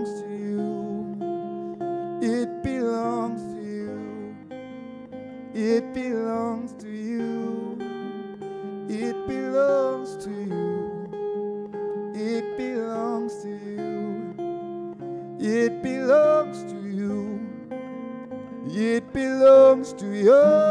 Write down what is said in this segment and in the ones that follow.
belongs to you. It belongs to you. It belongs to you. It belongs to you. It belongs to you. It belongs to you. It belongs to you.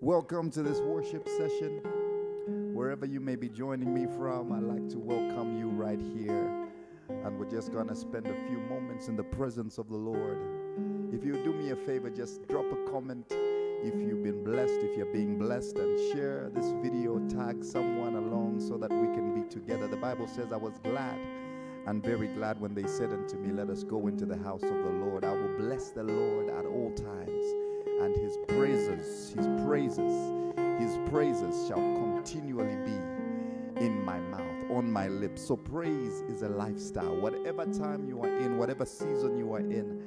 Welcome to this worship session. Wherever you may be joining me from, I'd like to welcome you right here. And we're just going to spend a few moments in the presence of the Lord. If you do me a favor, just drop a comment if you've been blessed, if you're being blessed, and share this video, tag someone along so that we can be together. The Bible says, I was glad and very glad when they said unto me, let us go into the house of the Lord. I will bless the Lord at all times. And his praises shall continually be in my mouth, on my lips. So praise is a lifestyle. Whatever time you are in, whatever season you are in,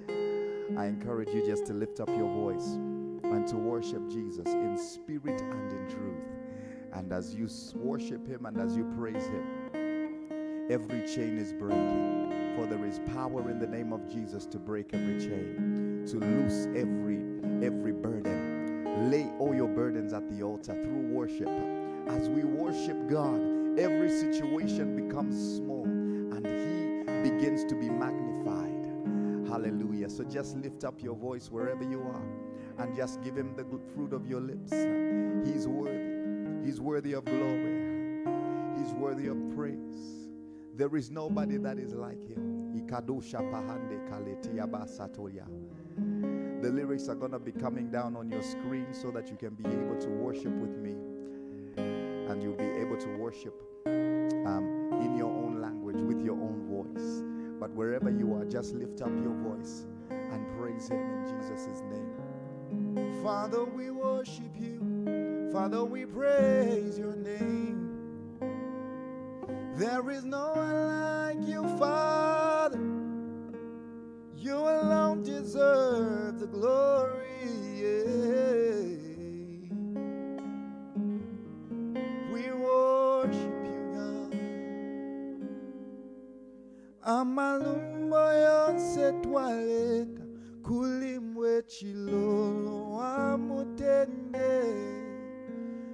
I encourage you just to lift up your voice and to worship Jesus in spirit and in truth. And as you worship him and as you praise him, every chain is breaking. For there is power in the name of Jesus to break every chain, to loose every burden. Lay all your burdens at the altar through worship. As we worship God, every situation becomes small and he begins to be magnified. Hallelujah. So just lift up your voice wherever you are and just give him the fruit of your lips. He's worthy. He's worthy of glory. He's worthy of praise. There is nobody that is like him. The lyrics are going to be coming down on your screen so that you can be able to worship with me. And you'll be able to worship in your own language, with your own voice. But wherever you are, just lift up your voice and praise him in Jesus' name. Father, we worship you. Father, we praise your name. There is no one like you, Father. You alone deserve the glory. We worship you, God. Amalumba yon setwaleta kulimwe chilolo amutende.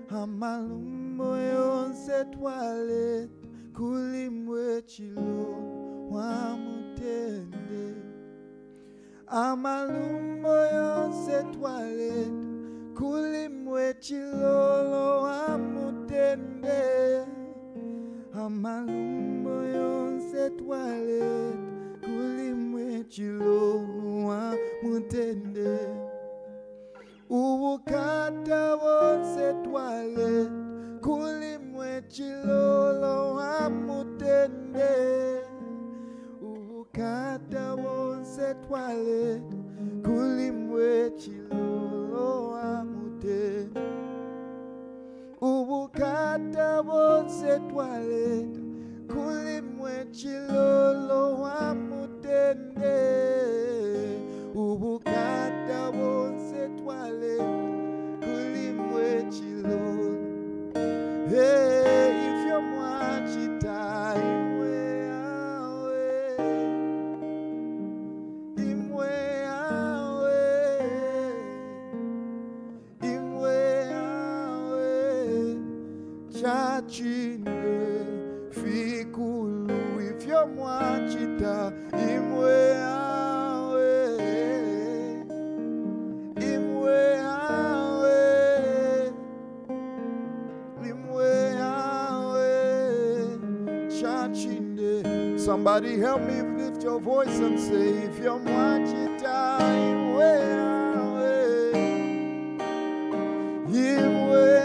Amalumba yon setwaleta kulimwe chilolo amutende. Amalumbo yonse toilette kulimwe chilolo amutende. Amalumbo yonse toilette kulimwe chilolo amutende. Uwukata wonse toilette kata bonse toilette kulimwe chilolo wa mutende ubukata bonse toilette kulimwe chilolo hey ifyo mwa chitaye Chine fikulu ifyo mwa chita imwe awe imwe awe imwe awe chachinde somebody help me lift your voice and say ifyo mwa chita imwe awe imwe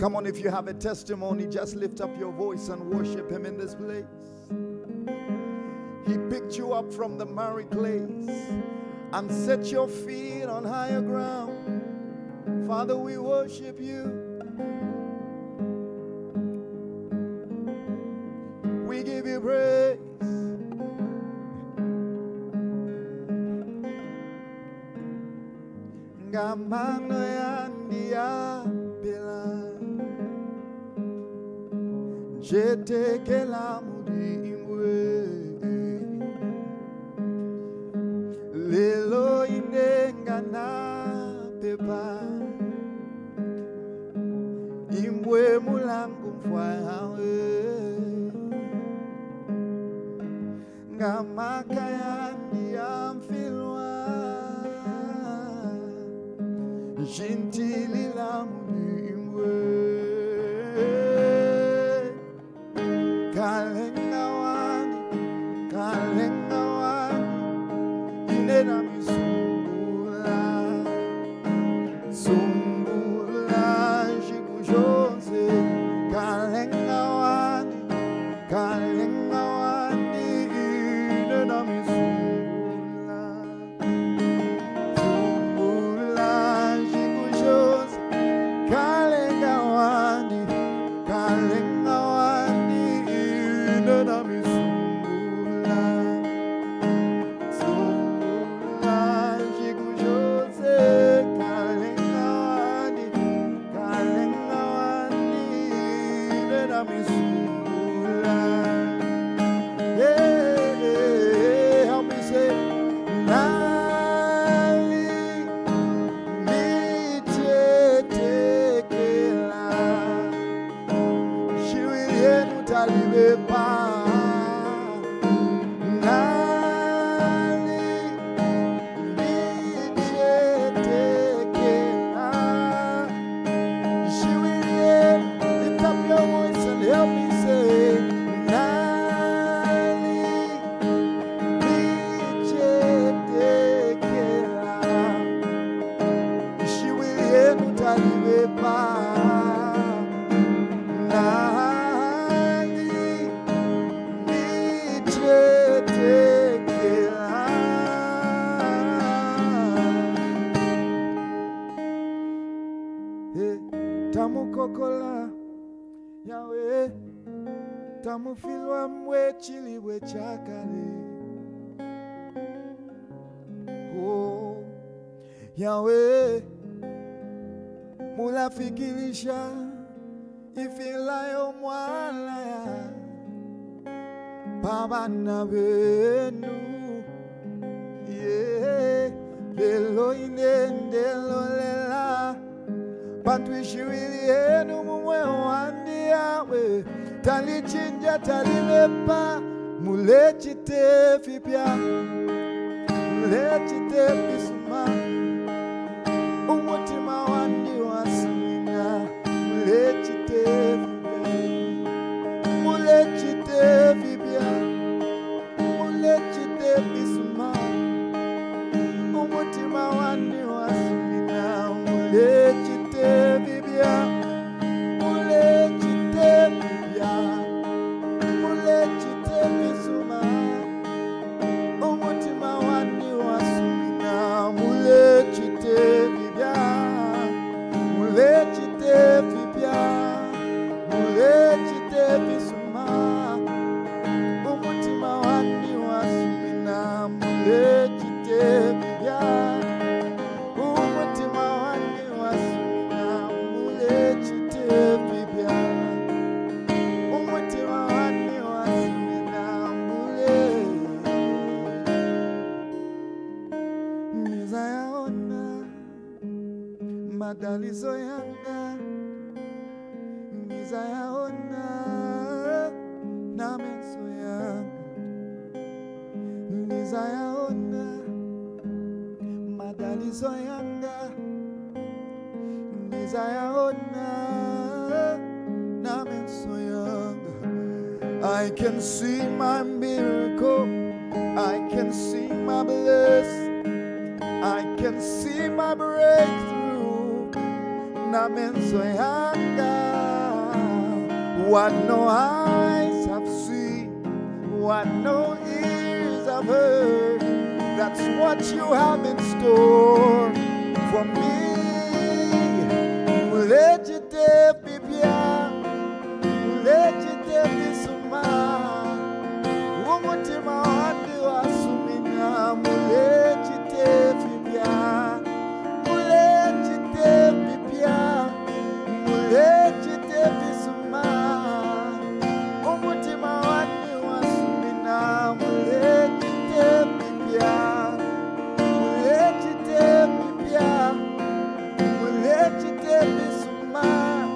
Come on, if you have a testimony, just lift up your voice and worship him in this place. He picked you up from the miry clays and set your feet on higher ground. Father, we worship you. We give you praise. Jete ke la mudi imwe Lelo inenga na pepa Imwe mulangu mfwa hawe Ngamaka ya niyamfilwa Jintili la mudi imwe Kalenga wani, inena misumbula, sumbula jikujonze. Kalenga wani, inena misumbula, sumbula jikujonze. Kalenga wani, kamufilwa mwe chili we chakale. Oh, Yahweh, mula fikilisha, ifila yo mwala ya, pabana benu, yeah, lelo inende lolela, patwishwili enu mwe wandi yawe, tali chinja tali lepa, mule chite fipia. Let it be smart. What you want you are singing. Let it be smart. Let it be smart. What you want you are singing. Let it be smart. Madalizo yanga Niza yaona Namenso yanga Niza yaona Madalizo yanga Niza yaona Namenso yanga. I can see my miracle, I can see my blessing, I can see my breakthrough. What no eyes have seen, what no ears have heard, that's what you have in store for me. Let you take me beyond, let you take me somewhere. One more time, I want you assuming I'm let you take me beyond, let you take me. Let you take this man. Oh, what you want me wants me now. Let you take me beyond. Let you take me beyond. Let you take this man.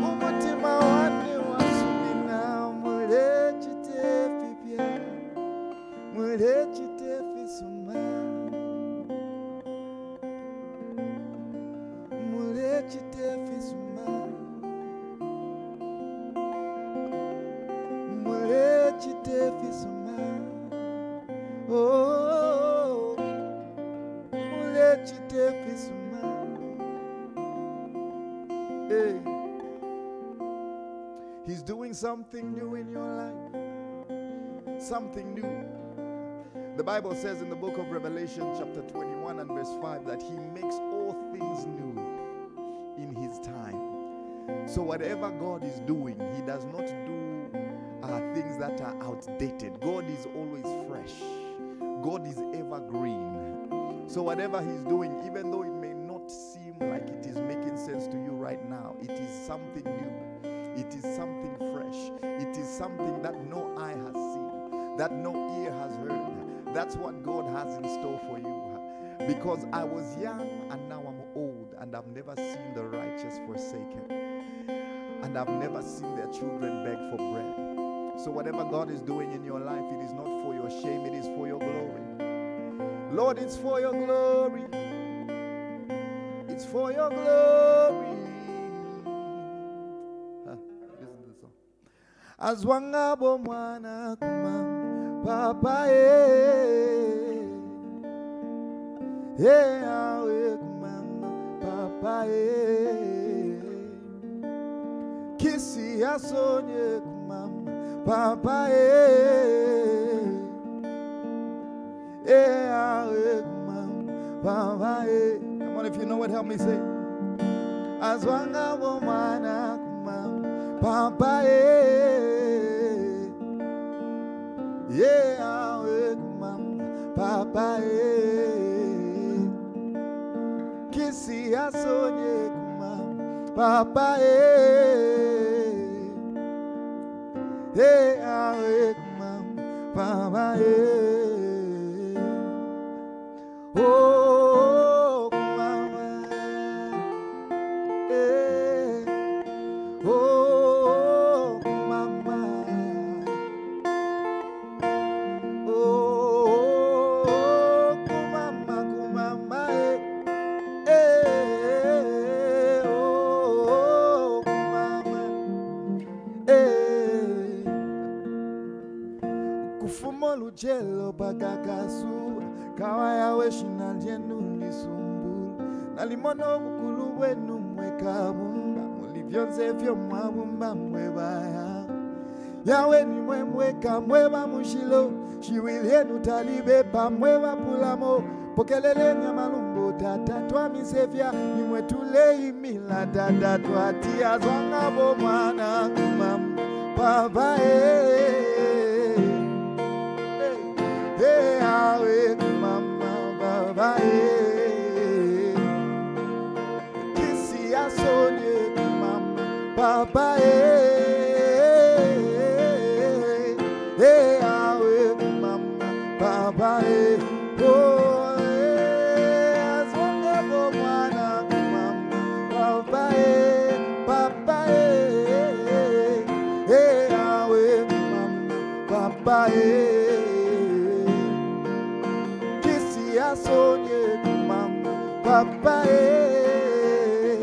Oh, what you want me wants me now. Let you take me beyond. Let you take this man. Let you take this man. Let you take this man. Oh, let you take this man. Hey, He's doing something new in your life. Something new. The Bible says in the book of Revelation, chapter 21 and verse 5, that He makes all things new in His time. So whatever God is doing, He does not do things that are outdated. God is always fresh. God is evergreen. So whatever He's doing, even though it may not seem like it is making sense to you right now, it is something new. It is something fresh. It is something that no eye has seen, that no ear has heard. That's what God has in store for you. Because I was young and now I'm old, and I've never seen the righteous forsaken, and I've never seen their children beg for bread. So whatever God is doing in your life, it is not for your shame, it is for your glory. Lord, it's for your glory. It's for your glory. Listen to the song. Azwangabo mwana kuma papae. Hey, awake, mama, papa, hey. Kissy, I saw you, mama, papa, hey. Hey, awake, mama, papa, hey. Come on, if you know it, help me say. As one woman, mama, papa, hey. sonye kumam papa hey awe kumam papa oh kumam hey oh mama oh kumama kumama hey oh mama hey kufumo lujelo bagagasu Kawaya we shinanjenu nisumbulu Nalimono kukulu wenu mweka mumba Mulivionze vyo mwabumba mwebaya Yawe ni mwe mweka mweba mushilo Shiwilhe nutalibe pa mweba pulamo Pokelele nyamalumbo tatatwa misefya Ni mwetule imila tatatwa tia Zwanga bo mwana kumam Papa hey awe mama baba eh kisi asone mama baba eh hey awe mama baba eh oh asone mwana mama baba eh papa eh hey awe mama baba eh Sonye mama papa eh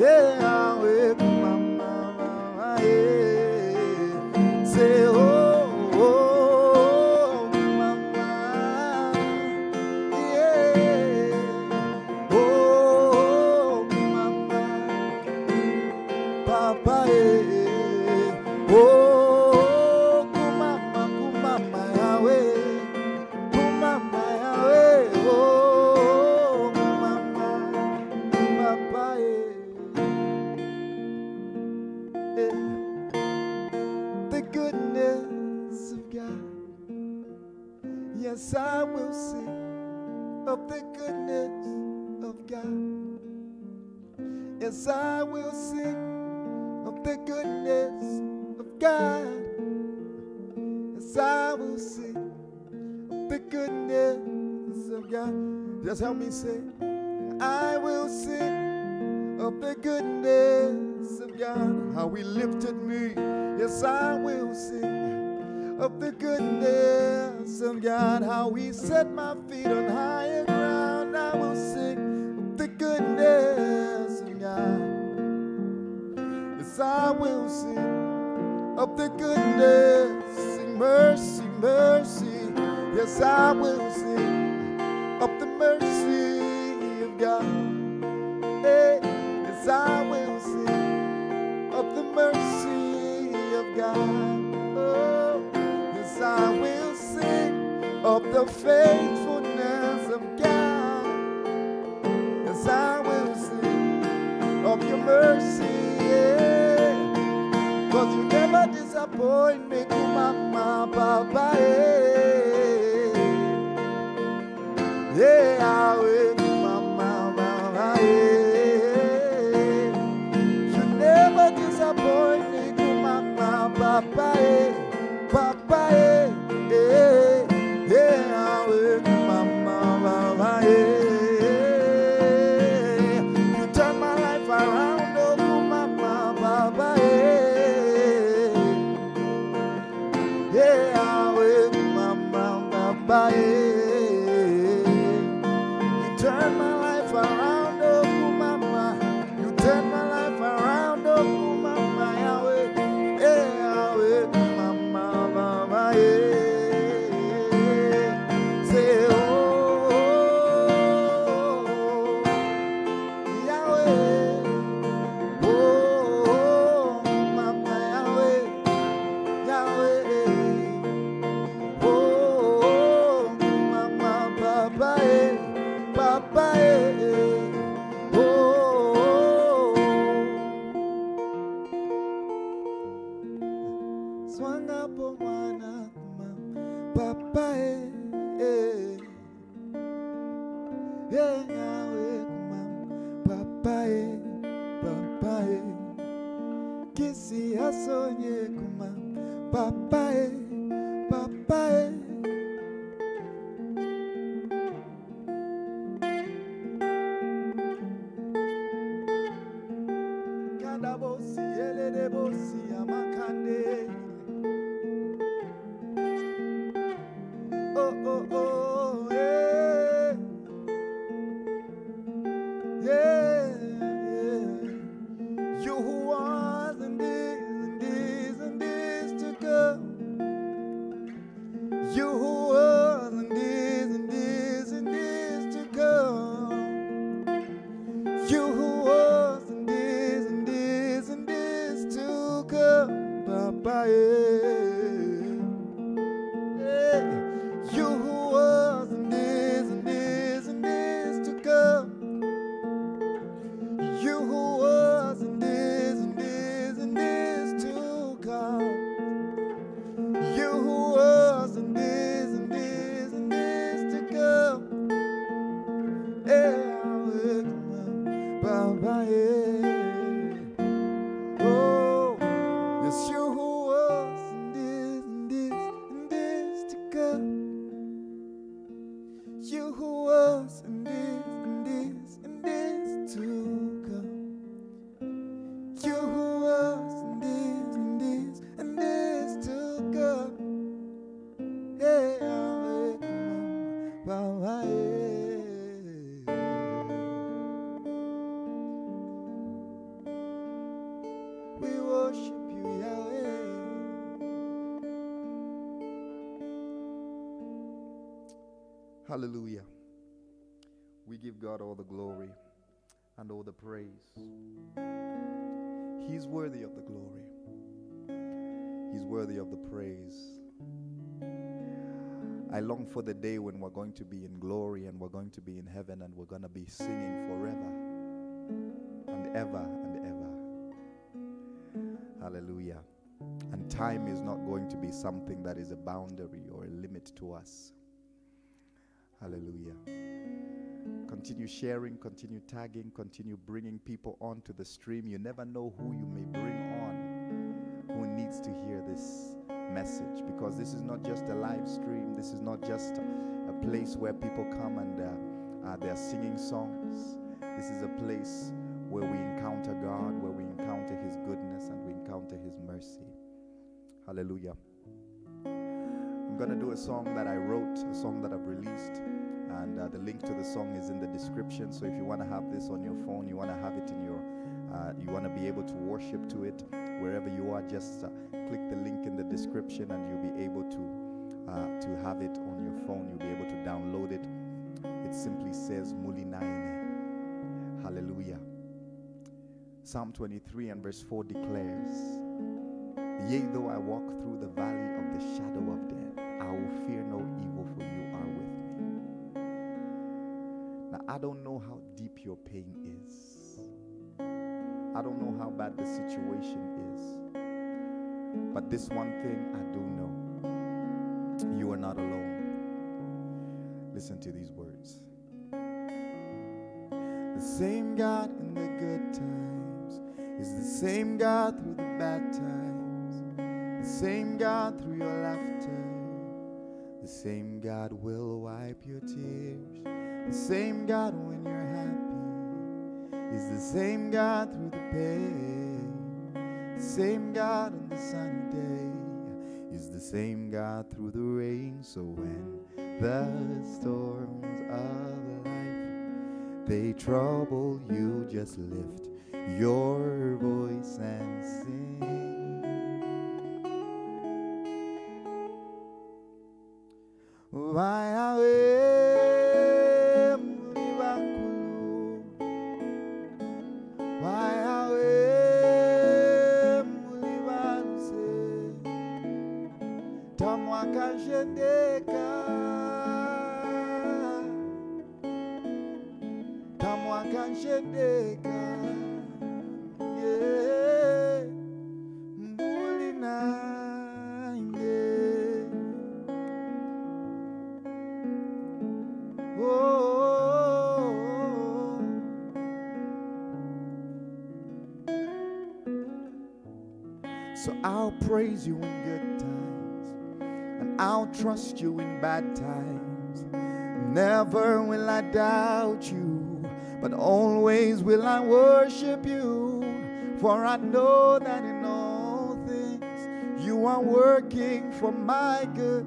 eh awe mama mama eh say oh oh mama yeah oh mama papa eh oh Yes, I will sing of the goodness of God. Yes, I will sing of the goodness of God. Yes, I will sing of the goodness of God. Just help me say, I will sing of the goodness of God. How he lifted me. Yes, I will sing of the goodness of God, how he set my feet on higher ground. I will sing of the goodness of God. Yes, I will sing of the goodness and mercy, mercy. Yes, I will sing of the mercy of God. Hey, yes, I will sing of the mercy of God. I will sing of the faithfulness of God. Yes, I will sing of your mercy, yeah. Cause you never disappoint me, Kumama Baba, yeah. Yeah, I will, Kumama Baba, yeah. You never disappoint me, Kumama Baba, yeah. Papa, eh, eh, eh, awe, mama, mama, eh. You turn my life around, oh, mama, papa, eh. Eh, awe, mama, papa, eh. You turn my life around, oh, mama. You turn my life around, oh, mama, awe, eh, awe. Papa, eh, eh, eh, asonye kuma papae papae kada bosi ele de bosi amakande oh oh oh eh yeah. Hallelujah. We give God all the glory and all the praise. He's worthy of the glory. He's worthy of the praise. I long for the day when we're going to be in glory and we're going to be in heaven and we're going to be singing forever and ever and ever. Hallelujah. And time is not going to be something that is a boundary or a limit to us. Hallelujah. Continue sharing, continue tagging, continue bringing people onto the stream. You never know who you may bring on who needs to hear this message, because this is not just a live stream. This is not just a place where people come and they're singing songs. This is a place where we encounter God, where we encounter His goodness and we encounter His mercy. Hallelujah. I'm going to do a song that I wrote, a song that I've released, and the link to the song is in the description. So if you want to have this on your phone, you want to have it in your, you want to be able to worship to it wherever you are, just click the link in the description and you'll be able to have it on your phone. You'll be able to download it. It simply says Muli Naine. Hallelujah. Psalm 23 and verse 4 declares, yea, though I walk through the valley of the shadow of death, I will fear no evil, for you are with me. Now, I don't know how deep your pain is. I don't know how bad the situation is. But this one thing I do know. You are not alone. Listen to these words. The same God in the good times is the same God through the bad times. The same God through your laughter. The same God will wipe your tears. The same God when you're happy is the same God through the pain. The same God on the sunny day is the same God through the rain. So when the storms of life, they trouble you, just lift your voice and sing. Why are we bakulu? Why are we balance? Tamwa kajendeka, tamwa kajendeka. So I'll praise you in good times, and I'll trust you in bad times. Never will I doubt you, but always will I worship you. For I know that in all things you are working for my good,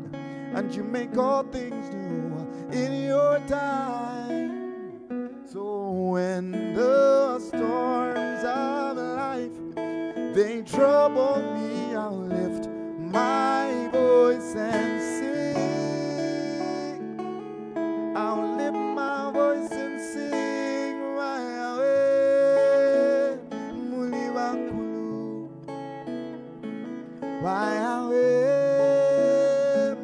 and you make all things new in your time. So when the storms of life, they trouble me, I'll lift my voice and sing. I'll lift my voice and sing my way. Muli Naine, my way.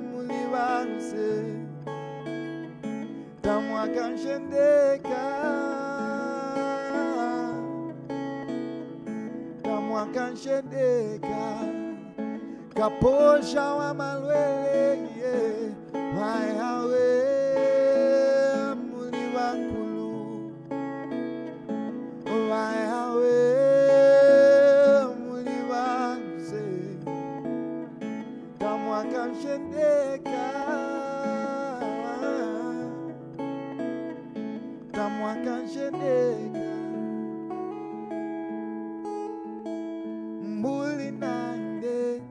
Muli Naine,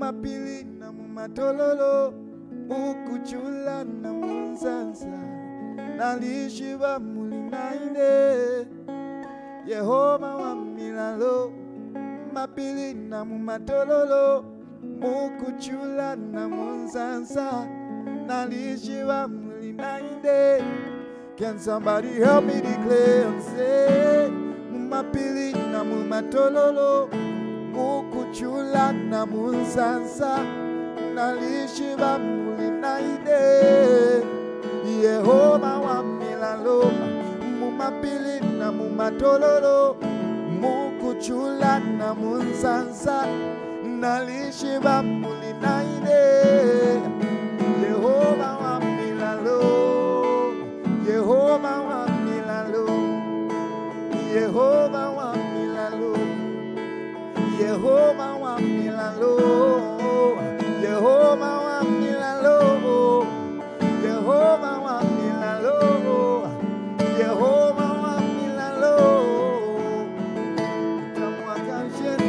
mapili na mumatololo, ukuchula na munzanza, nalishiba Muli Naine. Yehova wa milalo, mapili na mumatololo, ukuchula na munzanza, nalishiba Muli Naine. Can somebody help me declare and say, mapili na mumatololo, ukuchula na munzanza, nalishiba Muli Naine. Yehova wa milalo, mumapili na mumatololo, mukuchula na munzanza, nalishiba Muli Naine. Yehova wa milalo, Yehova wa milalo, Yehova wa milalo, Yehova wa milalo, Yehova wa milalo, Yehova wa milalo, Yehova wa milalo. Tamwa kanjendeka,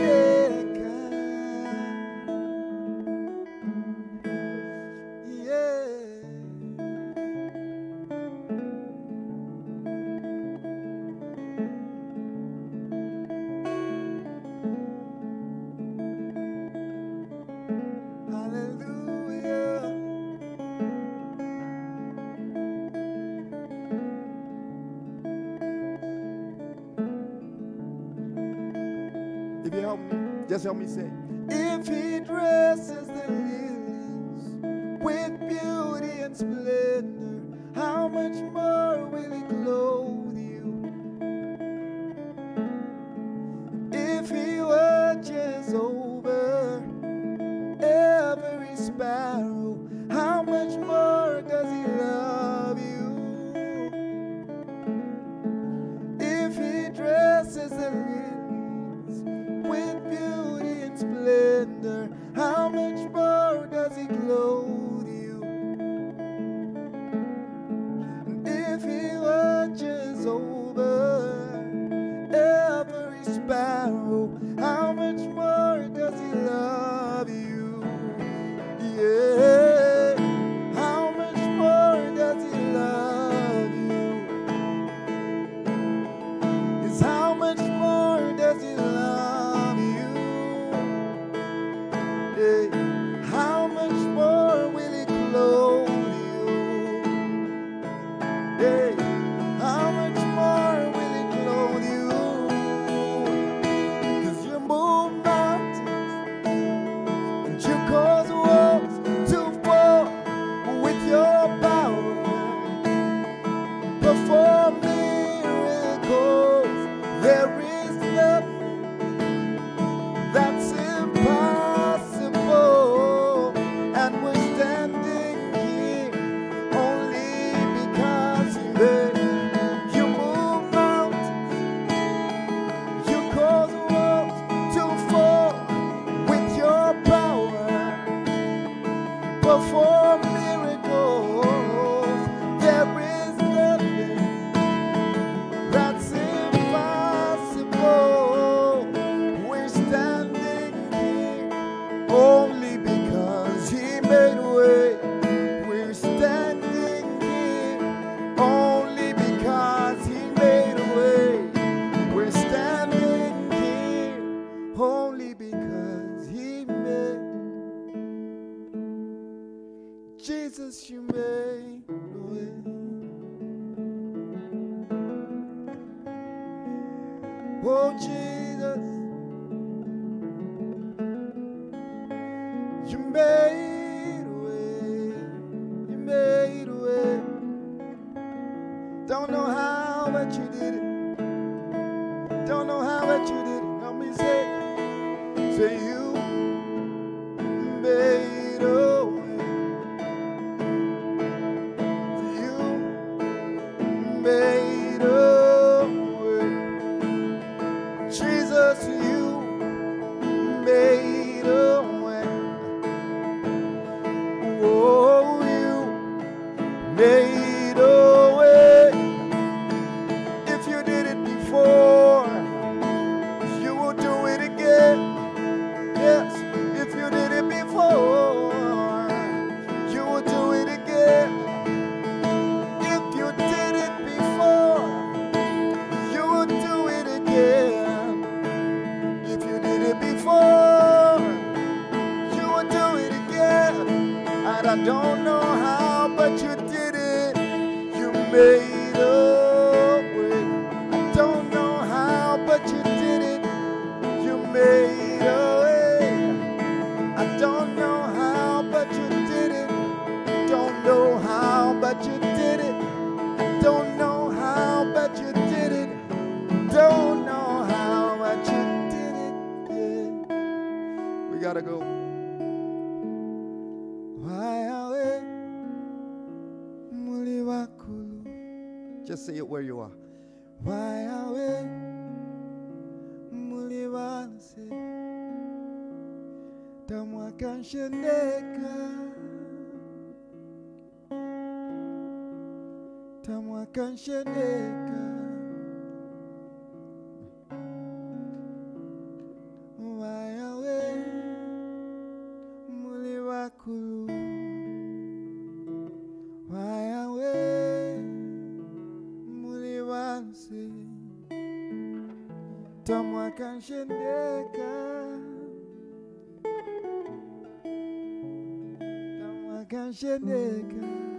just help me say, if he dresses the lilies with beauty and splendor, how much more will he clothe you? If he watches over every sparrow, how much more does he love you? If he dresses the lilies with beauty and splendor, how much more does he clothe you? And if he watches over every sparrow, how much more does he love you? Yeah, how much more does he love you? It's how much more does he love you? How much more will he clothe you? Hey, how much more will he clothe you? Cause you move mountains and you cause walls to fall with your power. Perform miracles, there is nothing that's impossible. Jesus, you made a way. Oh, Jesus, you made a way. You made a way. Don't know how, but you did it. Don't know how, but you did it. Let me say you made a way. Just say it where you are. Why are we Muli Naine? Damwa kansheneka. Damwa kansheneka. Why are we Muli wakulu? Tamwa kansheneka. Tamwa kansheneka.